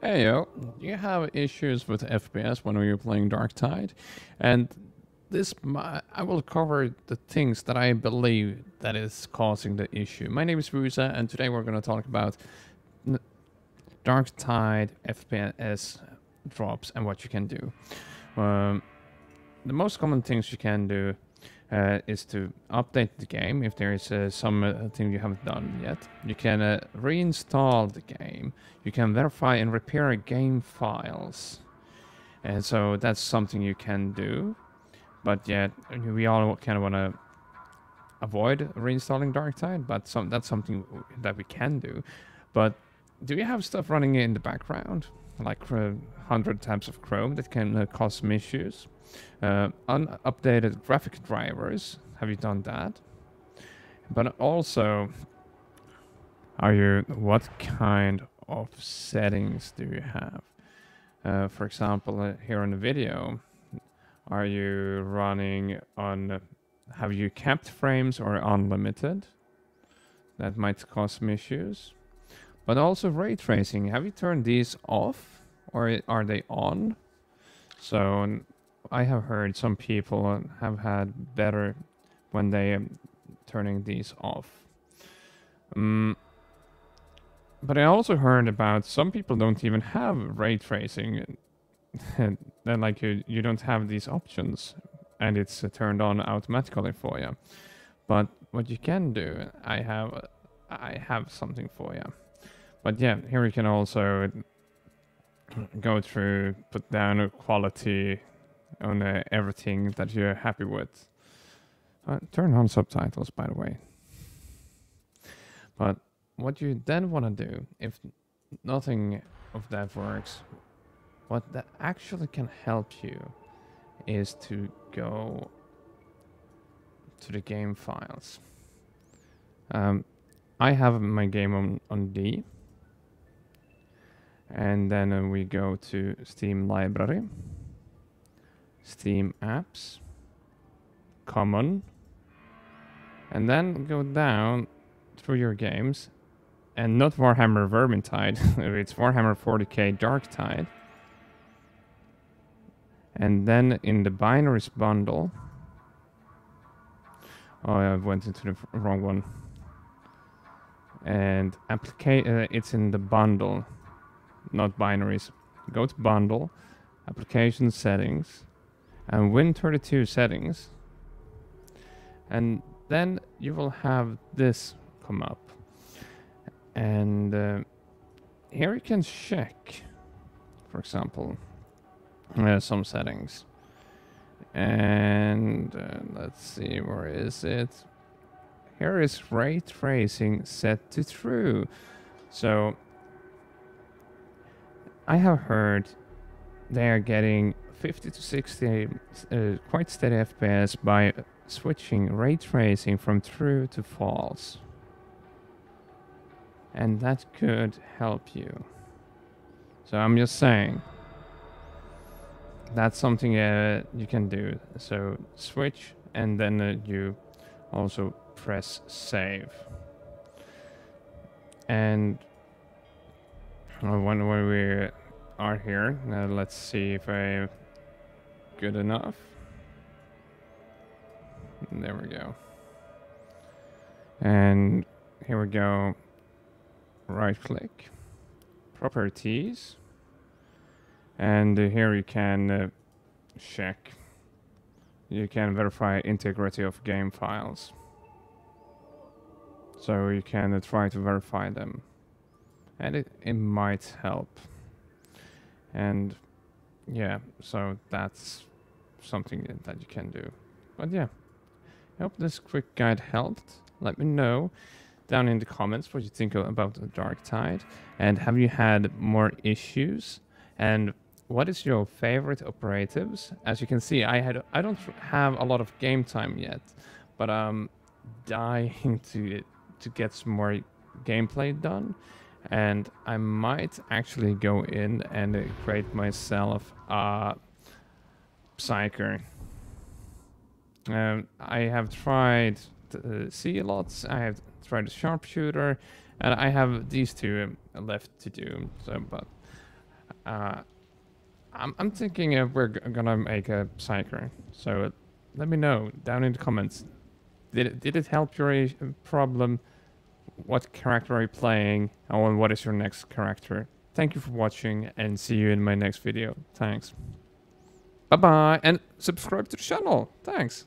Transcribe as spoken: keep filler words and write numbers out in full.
Hey yo, do you have issues with F P S when you're playing Darktide? And this, my, I will cover the things that I believe that is causing the issue. My name is Whoozaa, and today we're going to talk about Darktide F P S drops and what you can do. Um, the most common things you can do uh, is to update the game if there is uh, some uh, thing you haven't done yet. You can uh, reinstall the game. You can verify and repair game files, and so that's something you can do. But yeah, we all kind of want to avoid reinstalling Darktide, but some, that's something that we can do. But do you have stuff running in the background, like uh, one hundred tabs of Chrome that can uh, cause some issues? Uh, unupdated graphic drivers, have you done that? But also, are you, what kind of settings do you have? Uh, for example, uh, here in the video, are you running on, have you capped frames or unlimited? That might cause some issues. But also ray tracing, have you turned these off or are they on? So I have heard some people have had better when they are turning these off. Um, but I also heard about some people don't even have ray tracing. Then like you, you don't have these options and it's uh, turned on automatically for you. But what you can do, I have, I have something for you. But yeah, here we can also go through, put down a quality on uh, everything that you're happy with. Uh, turn on subtitles, by the way. But what you then want to do, if nothing of that works, what that actually can help you is to go to the game files. Um, I have my game on, on D. And then uh, we go to Steam Library, Steam Apps, Common, and then go down through your games, and not Warhammer Vermintide, it's Warhammer forty K Darktide. And then in the binaries bundle, oh, I went into the wrong one. And applica- uh, it's in the bundle. Not binaries. Go to bundle, application settings, and Win thirty-two settings. And then you will have this come up. And uh, here you can check, for example, uh, some settings. And uh, let's see, where is it? Here is ray tracing set to true. So I have heard they are getting fifty to sixty uh, quite steady F P S by switching ray tracing from true to false. And that could help you. So I'm just saying, that's something uh, you can do. So switch, and then uh, you also press save. And when we are here, now let's see if I'm good enough. There we go. And here we go. Right click, properties, and here you can uh, check. You can verify integrity of game files. So you can uh, try to verify them. And it, it might help. And yeah, so that's something that you can do. But yeah, I hope this quick guide helped. Let me know down in the comments what you think about the Darktide. And have you had more issues? And what is your favorite operatives? As you can see, I had I don't have a lot of game time yet, but I'm dying to to get some more gameplay done. And I might actually go in and uh, create myself a Psyker. Um, I have tried the sea lots, I have tried the sharpshooter, and I have these two left to do. So, but Uh, I'm, I'm thinking if we're g gonna make a Psyker. So uh, let me know down in the comments. Did it, did it help your problem? What character are you playing? Oh, and what is your next character? Thank you for watching and see you in my next video. Thanks. Bye bye and subscribe to the channel. Thanks.